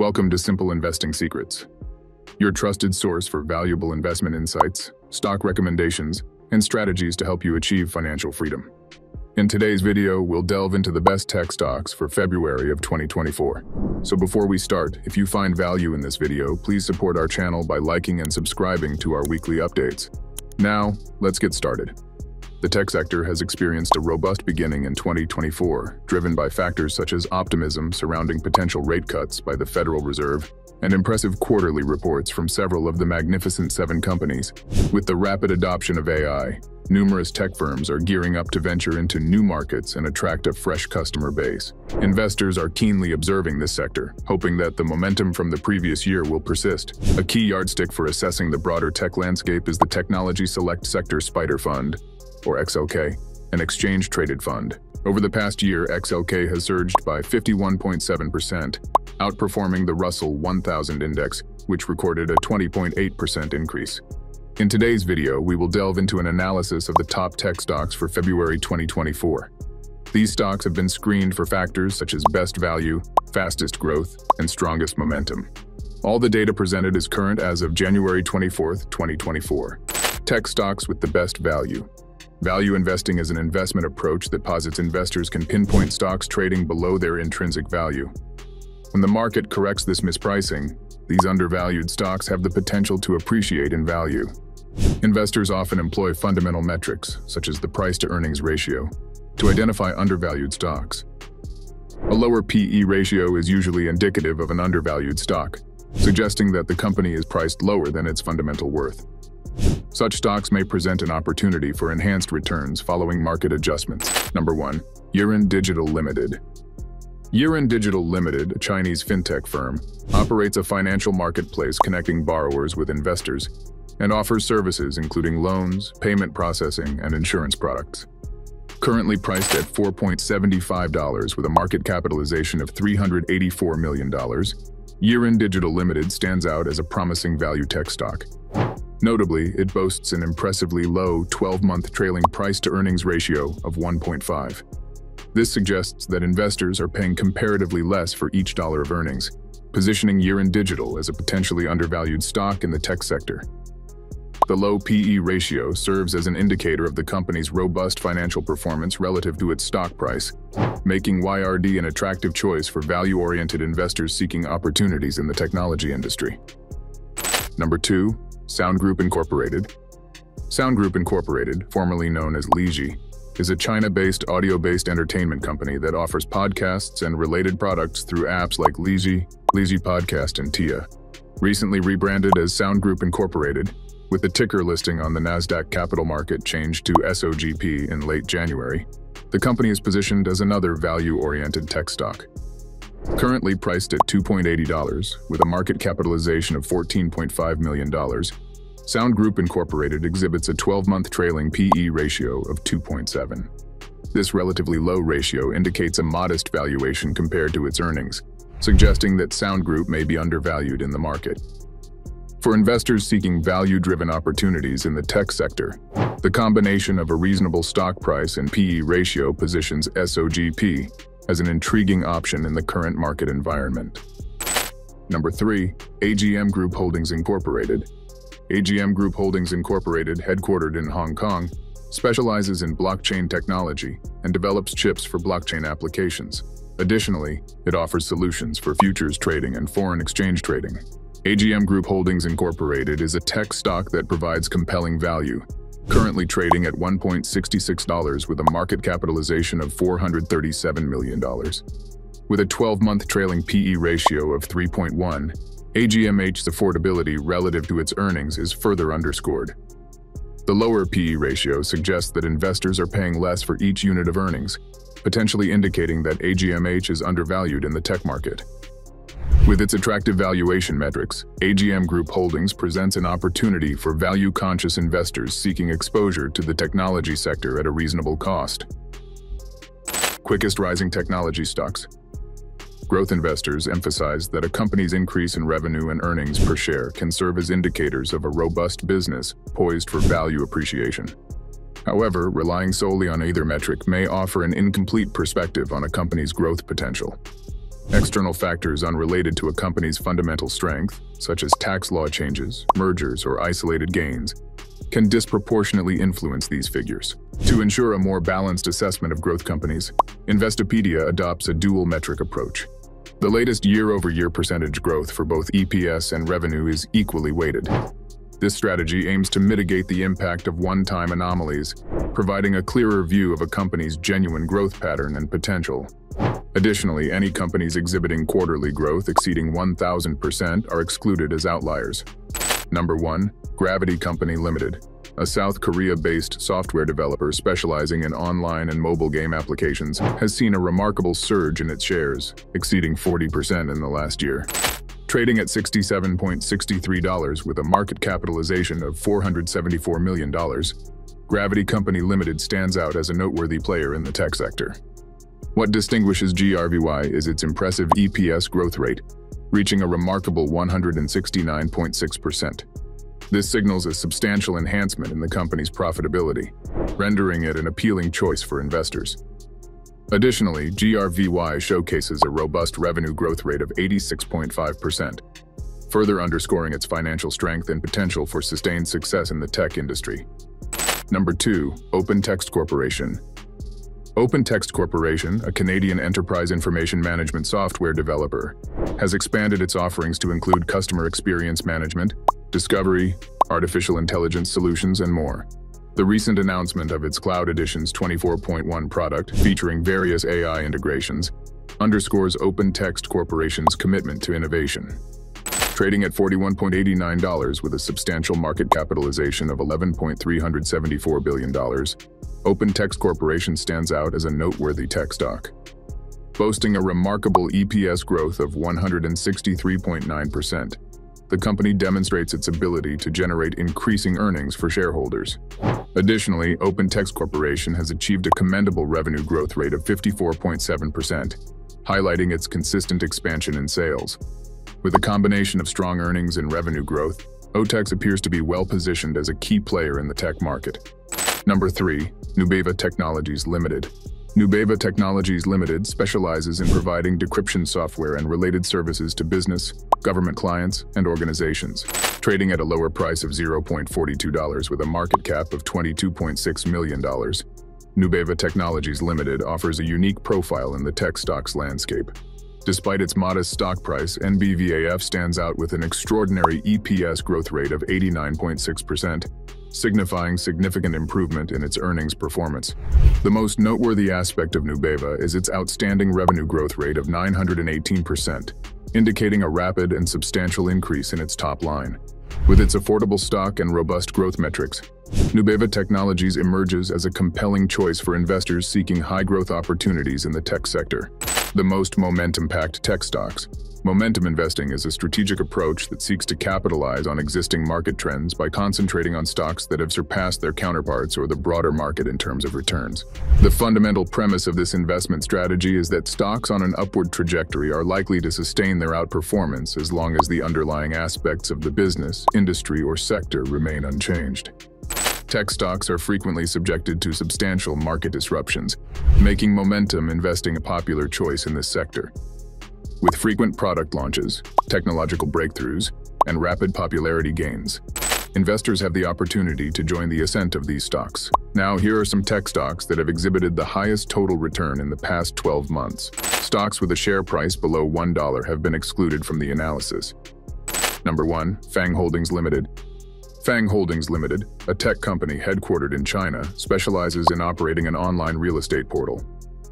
Welcome to Simple Investing Secrets, your trusted source for valuable investment insights, stock recommendations, and strategies to help you achieve financial freedom. In today's video, we'll delve into the best tech stocks for February of 2024. So before we start, if you find value in this video, please support our channel by liking and subscribing to our weekly updates. Now, let's get started. The tech sector has experienced a robust beginning in 2024, driven by factors such as optimism surrounding potential rate cuts by the Federal Reserve and impressive quarterly reports from several of the Magnificent Seven companies. With the rapid adoption of AI, numerous tech firms are gearing up to venture into new markets and attract a fresh customer base. Investors are keenly observing this sector, hoping that the momentum from the previous year will persist. A key yardstick for assessing the broader tech landscape is the Technology Select Sector Spider Fund, or XLK, an exchange-traded fund. Over the past year, XLK has surged by 51.7%, outperforming the Russell 1000 index, which recorded a 20.8% increase. In today's video, we will delve into an analysis of the top tech stocks for February 2024. These stocks have been screened for factors such as best value, fastest growth, and strongest momentum. All the data presented is current as of January 24, 2024. Tech stocks with the best value. Value investing is an investment approach that posits investors can pinpoint stocks trading below their intrinsic value. When the market corrects this mispricing, these undervalued stocks have the potential to appreciate in value. Investors often employ fundamental metrics, such as the price-to-earnings ratio, to identify undervalued stocks. A lower PE ratio is usually indicative of an undervalued stock, suggesting that the company is priced lower than its fundamental worth. Such stocks may present an opportunity for enhanced returns following market adjustments. Number 1. Yiren Digital Limited. Yiren Digital Limited, a Chinese fintech firm, operates a financial marketplace connecting borrowers with investors and offers services including loans, payment processing, and insurance products. Currently priced at $4.75 with a market capitalization of $384 million, Yiren Digital Limited stands out as a promising value tech stock. Notably, it boasts an impressively low 12-month trailing price-to-earnings ratio of 1.5. This suggests that investors are paying comparatively less for each dollar of earnings, positioning Yiren Digital as a potentially undervalued stock in the tech sector. The low PE ratio serves as an indicator of the company's robust financial performance relative to its stock price, making YRD an attractive choice for value-oriented investors seeking opportunities in the technology industry. Number 2. Sound Group Incorporated. Sound Group Incorporated, formerly known as Lizhi, is a China-based audio-based entertainment company that offers podcasts and related products through apps like Lizhi, Lizhi Podcast, and Tia. Recently rebranded as Sound Group Incorporated, with the ticker listing on the Nasdaq Capital Market changed to SOGP in late January, the company is positioned as another value-oriented tech stock. Currently priced at $2.80, with a market capitalization of $14.5 million, Sound Group Incorporated exhibits a 12-month trailing PE ratio of 2.7. This relatively low ratio indicates a modest valuation compared to its earnings, suggesting that Sound Group may be undervalued in the market. For investors seeking value-driven opportunities in the tech sector, the combination of a reasonable stock price and PE ratio positions SOGP as an intriguing option in the current market environment. Number 3. AGM Group Holdings Incorporated. AGM Group Holdings Incorporated, headquartered in Hong Kong, specializes in blockchain technology and develops chips for blockchain applications. Additionally, it offers solutions for futures trading and foreign exchange trading. AGM Group Holdings Incorporated is a tech stock that provides compelling value, currently trading at $1.66 with a market capitalization of $437 million. With a 12-month trailing PE ratio of 3.1, AGMH's affordability relative to its earnings is further underscored. The lower PE ratio suggests that investors are paying less for each unit of earnings, potentially indicating that AGMH is undervalued in the tech market. With its attractive valuation metrics, AGM Group Holdings presents an opportunity for value-conscious investors seeking exposure to the technology sector at a reasonable cost. Quickest rising technology stocks. Growth investors emphasize that a company's increase in revenue and earnings per share can serve as indicators of a robust business poised for value appreciation. However, relying solely on either metric may offer an incomplete perspective on a company's growth potential. External factors unrelated to a company's fundamental strength, such as tax law changes, mergers, or isolated gains, can disproportionately influence these figures. To ensure a more balanced assessment of growth companies, Investopedia adopts a dual metric approach. The latest year-over-year percentage growth for both EPS and revenue is equally weighted. This strategy aims to mitigate the impact of one-time anomalies, providing a clearer view of a company's genuine growth pattern and potential. Additionally, any companies exhibiting quarterly growth exceeding 1,000% are excluded as outliers. Number 1. Gravity Company Limited, a South Korea-based software developer specializing in online and mobile game applications, has seen a remarkable surge in its shares, exceeding 40% in the last year. Trading at $67.63 with a market capitalization of $474 million, Gravity Company Limited stands out as a noteworthy player in the tech sector. What distinguishes GRVY is its impressive EPS growth rate, reaching a remarkable 169.6%. This signals a substantial enhancement in the company's profitability, rendering it an appealing choice for investors. Additionally, GRVY showcases a robust revenue growth rate of 86.5%, further underscoring its financial strength and potential for sustained success in the tech industry. Number 2. OpenText Corporation. OpenText Corporation, a Canadian enterprise information management software developer, has expanded its offerings to include customer experience management, discovery, artificial intelligence solutions, and more. The recent announcement of its Cloud Editions 24.1 product, featuring various AI integrations, underscores OpenText Corporation's commitment to innovation. Trading at $41.89 with a substantial market capitalization of $11.374 billion, OpenText Corporation stands out as a noteworthy tech stock. Boasting a remarkable EPS growth of 163.9%, the company demonstrates its ability to generate increasing earnings for shareholders. Additionally, OpenText Corporation has achieved a commendable revenue growth rate of 54.7%, highlighting its consistent expansion in sales. With a combination of strong earnings and revenue growth, OTEX appears to be well-positioned as a key player in the tech market. Number 3. Nubeva Technologies Limited. Nubeva Technologies Limited specializes in providing decryption software and related services to business, government clients, and organizations. Trading at a lower price of $0.42 with a market cap of $22.6 million, Nubeva Technologies Limited offers a unique profile in the tech stocks landscape. Despite its modest stock price, NBVAF stands out with an extraordinary EPS growth rate of 89.6%, signifying significant improvement in its earnings performance. The most noteworthy aspect of Nubeva is its outstanding revenue growth rate of 918%, indicating a rapid and substantial increase in its top line. With its affordable stock and robust growth metrics, Nubeva Technologies emerges as a compelling choice for investors seeking high-growth opportunities in the tech sector. The most momentum-packed tech stocks. Momentum investing is a strategic approach that seeks to capitalize on existing market trends by concentrating on stocks that have surpassed their counterparts or the broader market in terms of returns. The fundamental premise of this investment strategy is that stocks on an upward trajectory are likely to sustain their outperformance as long as the underlying aspects of the business, industry, or sector remain unchanged. Tech stocks are frequently subjected to substantial market disruptions, making momentum investing a popular choice in this sector. With frequent product launches, technological breakthroughs, and rapid popularity gains, investors have the opportunity to join the ascent of these stocks. Now, here are some tech stocks that have exhibited the highest total return in the past 12 months. Stocks with a share price below $1 have been excluded from the analysis. Number 1. FANG Holdings Limited. FANG Holdings Limited, a tech company headquartered in China, specializes in operating an online real estate portal,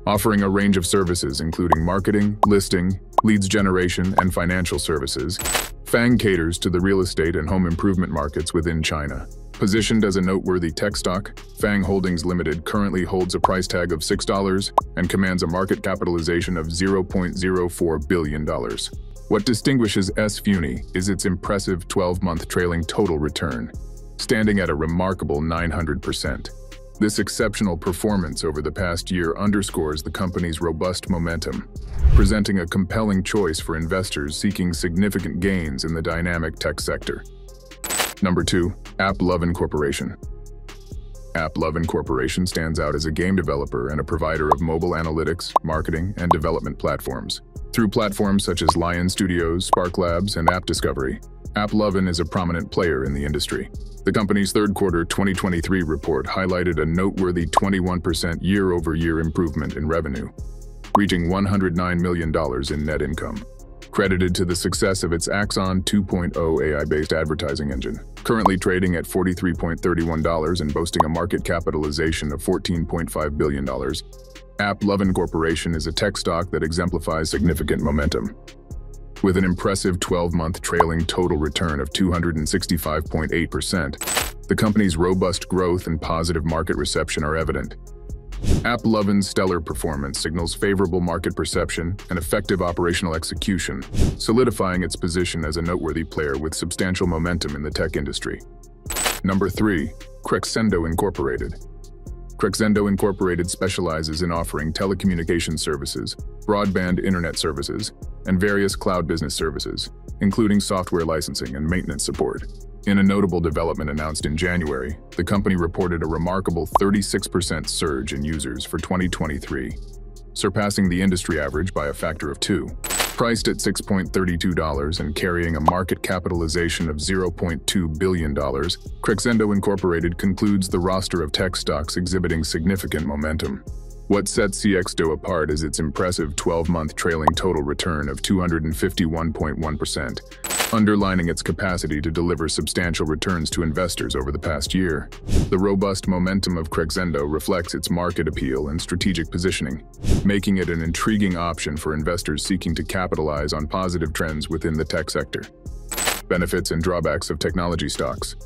offering a range of services including marketing, listing, leads generation, and financial services. FANG caters to the real estate and home improvement markets within China. Positioned as a noteworthy tech stock, FANG Holdings Limited currently holds a price tag of $6 and commands a market capitalization of $0.04 billion. What distinguishes SFUNY is its impressive 12-month trailing total return, standing at a remarkable 900%. This exceptional performance over the past year underscores the company's robust momentum, presenting a compelling choice for investors seeking significant gains in the dynamic tech sector. Number 2. AppLovin Corporation. AppLovin Corporation stands out as a game developer and a provider of mobile analytics, marketing, and development platforms. Through platforms such as Lion Studios, Spark Labs, and App Discovery, AppLovin is a prominent player in the industry. The company's third quarter 2023 report highlighted a noteworthy 21% year-over-year improvement in revenue, reaching $109 million in net income, credited to the success of its Axon 2.0 AI-based advertising engine, currently trading at $43.31 and boasting a market capitalization of $14.5 billion. AppLovin Corporation is a tech stock that exemplifies significant momentum, with an impressive 12-month trailing total return of 265.8%. The company's robust growth and positive market reception are evident. AppLovin's stellar performance signals favorable market perception and effective operational execution, solidifying its position as a noteworthy player with substantial momentum in the tech industry. Number 3. Crexendo Incorporated. Crexendo Incorporated specializes in offering telecommunication services, broadband internet services, and various cloud business services, including software licensing and maintenance support. In a notable development announced in January, the company reported a remarkable 36% surge in users for 2023, surpassing the industry average by a factor of 2. Priced at $6.32 and carrying a market capitalization of $0.2 billion, Crexendo Incorporated concludes the roster of tech stocks exhibiting significant momentum. What sets CXDO apart is its impressive 12-month trailing total return of 251.1%, underlining its capacity to deliver substantial returns to investors over the past year. The robust momentum of Crexendo reflects its market appeal and strategic positioning, making it an intriguing option for investors seeking to capitalize on positive trends within the tech sector. Benefits and drawbacks of technology stocks.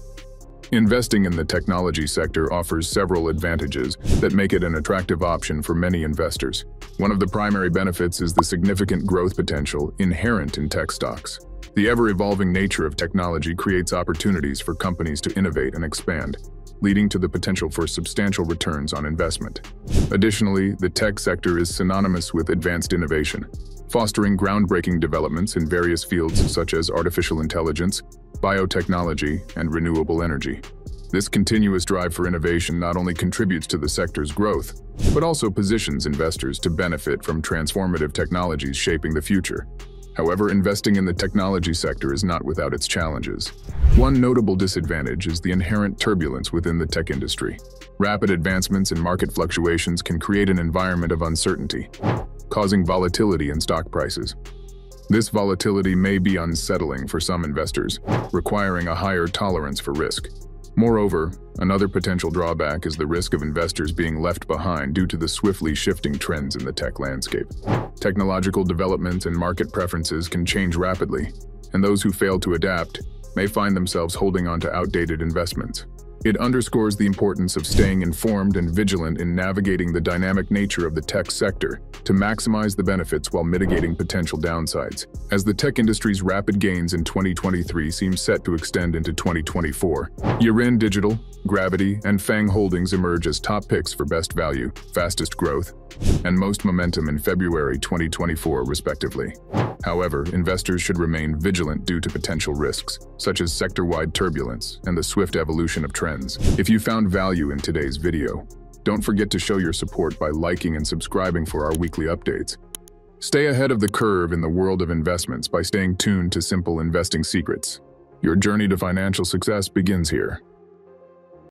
Investing in the technology sector offers several advantages that make it an attractive option for many investors. One of the primary benefits is the significant growth potential inherent in tech stocks. The ever-evolving nature of technology creates opportunities for companies to innovate and expand, leading to the potential for substantial returns on investment. Additionally, the tech sector is synonymous with advanced innovation, fostering groundbreaking developments in various fields such as artificial intelligence, biotechnology, and renewable energy. This continuous drive for innovation not only contributes to the sector's growth, but also positions investors to benefit from transformative technologies shaping the future. However, investing in the technology sector is not without its challenges. One notable disadvantage is the inherent turbulence within the tech industry. Rapid advancements and market fluctuations can create an environment of uncertainty, causing volatility in stock prices. This volatility may be unsettling for some investors, requiring a higher tolerance for risk. Moreover, another potential drawback is the risk of investors being left behind due to the swiftly shifting trends in the tech landscape. Technological developments and market preferences can change rapidly, and those who fail to adapt may find themselves holding on to outdated investments. It underscores the importance of staying informed and vigilant in navigating the dynamic nature of the tech sector to maximize the benefits while mitigating potential downsides. As the tech industry's rapid gains in 2023 seem set to extend into 2024, Yiren Digital, Gravity, and Fang Holdings emerge as top picks for best value, fastest growth, and most momentum in February 2024, respectively. However, investors should remain vigilant due to potential risks, such as sector-wide turbulence and the swift evolution of trends. If you found value in today's video, don't forget to show your support by liking and subscribing for our weekly updates. Stay ahead of the curve in the world of investments by staying tuned to Simple Investing Secrets. Your journey to financial success begins here.